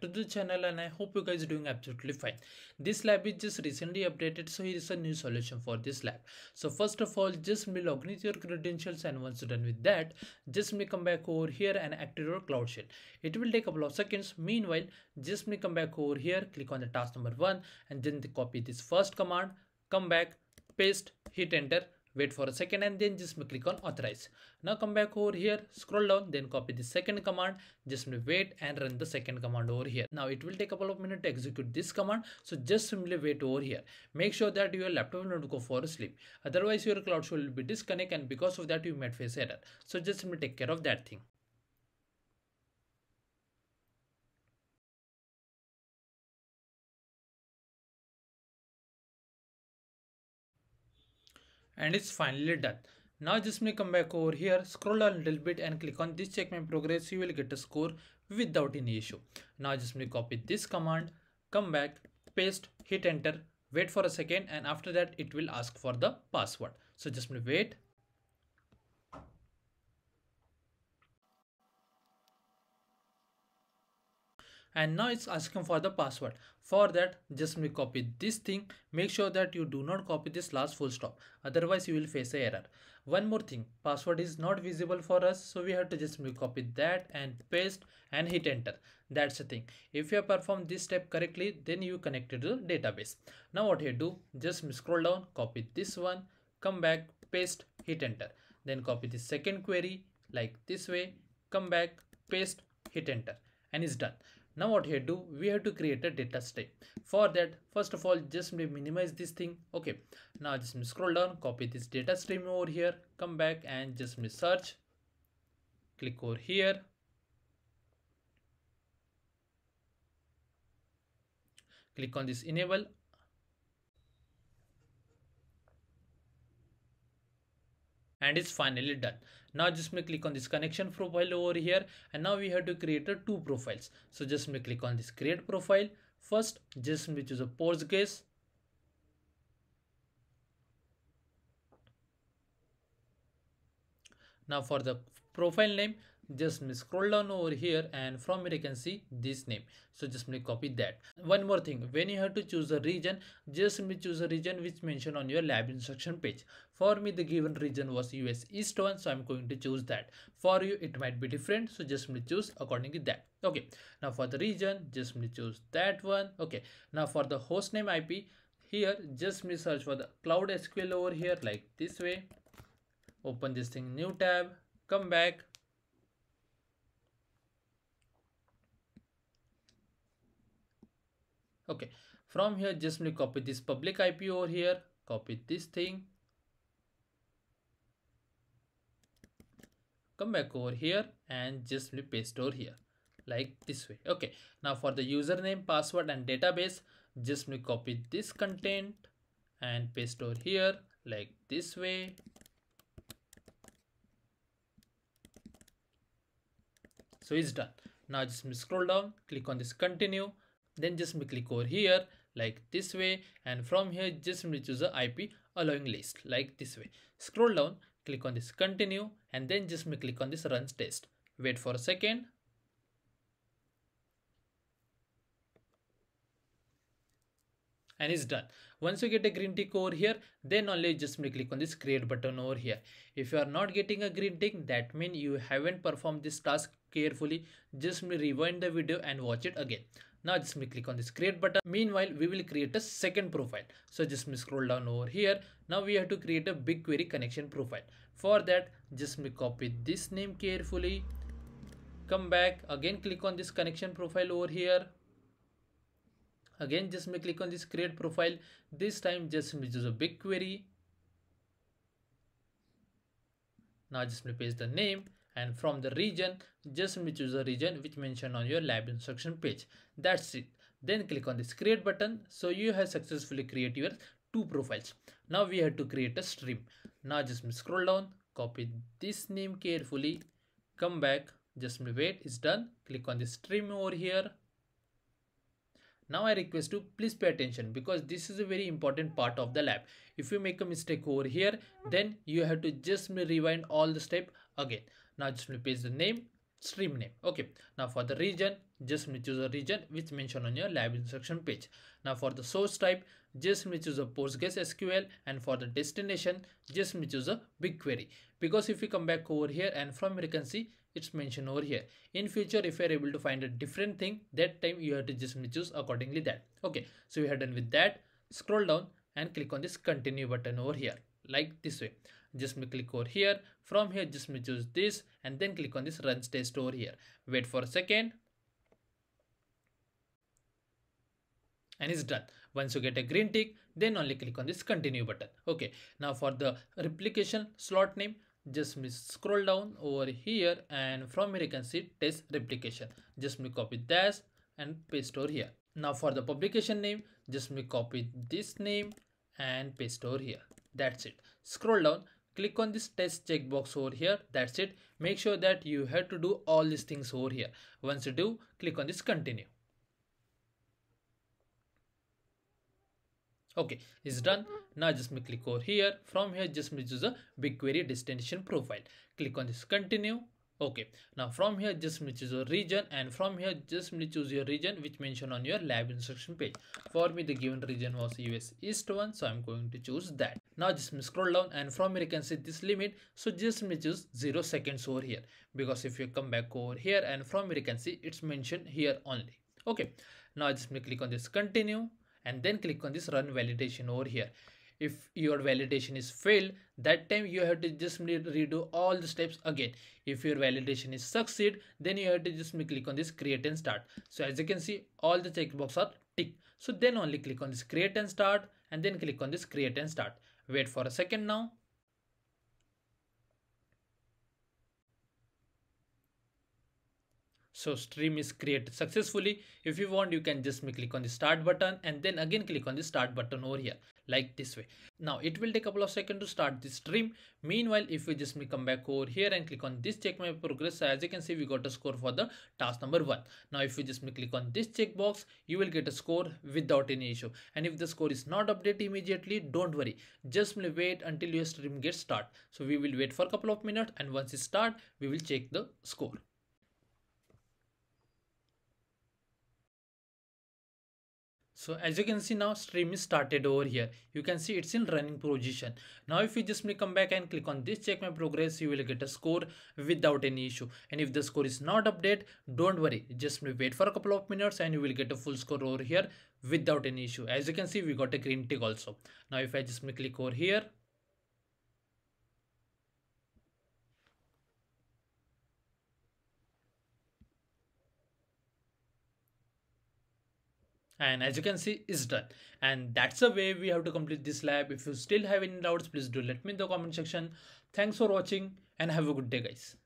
back to the channel, and I hope you guys are doing absolutely fine. This lab is just recently updated, so here is a new solution for this lab. So first of all, just log in your credentials, and once you're done with that, just come back over here and activate your Cloud Shell. It will take a couple of seconds. Meanwhile, just come back over here, click on the task number 1, and then copy this first command, come back, paste, hit enter, wait for a second, and then just click on authorize. Now come back over here, scroll down, then copy the second command, just wait and run the second command over here. Now it will take a couple of minutes to execute this command, so just simply wait over here. Make sure that your laptop will not go for sleep, otherwise your Cloud Shell will be disconnected, and because of that you might face error. So just simply take care of that thing. And it's finally done. Now just come back over here, scroll down a little bit and click on this check my progress. You will get a score without any issue. Now just copy this command, come back, paste, hit enter, wait for a second, and after that it will ask for the password. So just wait. And now it's asking for the password. For that, just copy this thing. Make sure that you do not copy this last full stop, otherwise you will face an error. One more thing, password is not visible for us, so we have to just copy that and paste and hit enter. That's the thing. If you perform this step correctly, then you connected to the database. Now what you do, just scroll down, copy this one, come back, paste, hit enter, then copy the second query like this way, come back, paste, hit enter, and it's done. Now what here do, we have to create a data stream. For that, first of all, just minimize this thing. Okay, now just scroll down, copy this data stream over here, come back and just search, click over here, click on this enable. And it's finally done. Now just click on this connection profile over here, and now we have to create two profiles. So just click on this create profile. First, just choose a Postgres. Now for the profile name, just scroll down over here, and from here you can see this name, so just copy that. One more thing, when you have to choose a region, just choose a region which mentioned on your lab instruction page. For me the given region was US East one, so I'm going to choose that. For you it might be different, so just choose according to that. Okay, now for the region, just choose that one. Okay, now for the hostname IP, here just search for the Cloud SQL over here like this way, open this thing, new tab, come back. Okay, from here just copy this public IP over here, copy this thing, come back over here and just paste over here like this way. Okay, now for the username, password and database, just copy this content and paste over here like this way. So it's done. Now just scroll down, click on this continue, then just click over here like this way, and from here just choose the IP allowing list like this way, scroll down, click on this continue, and then just click on this run test, wait for a second. And it's done. Once you get a green tick over here, then only just click on this create button over here. If you are not getting a green tick, that means you haven't performed this task carefully. Just rewind the video and watch it again. Now just click on this create button. Meanwhile, we will create a second profile. So just scroll down over here. Now we have to create a BigQuery connection profile. For that, just copy this name carefully. Come back again, click on this connection profile over here. Again, just click on this create profile. This time just choose a BigQuery. Now just paste the name, and from the region just choose a region which mentioned on your lab instruction page. That's it. Then click on this create button. So you have successfully created your two profiles. Now we have to create a stream. Now just scroll down, copy this name carefully, come back, just wait, it's done. Click on this stream over here. Now I request you, please pay attention, because this is a very important part of the lab. If you make a mistake over here, then you have to just rewind all the step again. Now just paste the name, stream name. Okay, now for the region, just choose a region which mentioned on your lab instruction page. Now for the source type, just choose a PostgreSQL, and for the destination, just choose a BigQuery. Because if you come back over here and from here you can see it's mentioned over here. In future, if you are able to find a different thing, that time you have to just choose accordingly that. Okay, so we are done with that. Scroll down and click on this continue button over here, like this way. Just click over here. From here, just choose this and then click on this runs test over here. Wait for a second. And it's done. Once you get a green tick, then only click on this continue button. Okay. Now for the replication slot name, just scroll down over here and from here you can see test replication. Just copy this and paste over here. Now for the publication name, just copy this name and paste over here. That's it. Scroll down, click on this test checkbox over here. That's it. Make sure that you have to do all these things over here. Once you do, click on this continue. Okay, it's done. Now just click over here. From here, just choose a BigQuery destination profile. Click on this continue. Okay, now from here, just choose your region, and from here, just choose your region which mentioned on your lab instruction page. For me, the given region was US East one, so I'm going to choose that. Now just scroll down, and from here you can see this limit, so just choose 0 seconds over here, because if you come back over here and from here you can see it's mentioned here only. Okay, now just click on this continue and then click on this run validation over here. If your validation is failed, that time you have to just redo all the steps again. If your validation is succeed, then you have to just click on this create and start. So as you can see, all the checkboxes are ticked. So then only click on this create and start and then click on this create and start. Wait for a second now. So stream is created successfully. If you want, you can just click on the start button and then again click on the start button over here, like this way. Now it will take a couple of seconds to start the stream. Meanwhile, if we just come back over here and click on this check my progress, as you can see, we got a score for the task number 1. Now if you just click on this checkbox, you will get a score without any issue. And if the score is not updated immediately, don't worry. Just wait until your stream gets started. So we will wait for a couple of minutes, and once it starts, we will check the score. So as you can see now, stream is started over here. You can see it's in running position. Now if you just come back and click on this check my progress, you will get a score without any issue. And if the score is not updated, don't worry. Just wait for a couple of minutes and you will get a full score over here without any issue. As you can see, we got a green tick also. Now if I just click over here. And as you can see, it's done. And that's the way we have to complete this lab. If you still have any doubts, please do let me in the comment section. Thanks for watching and have a good day, guys.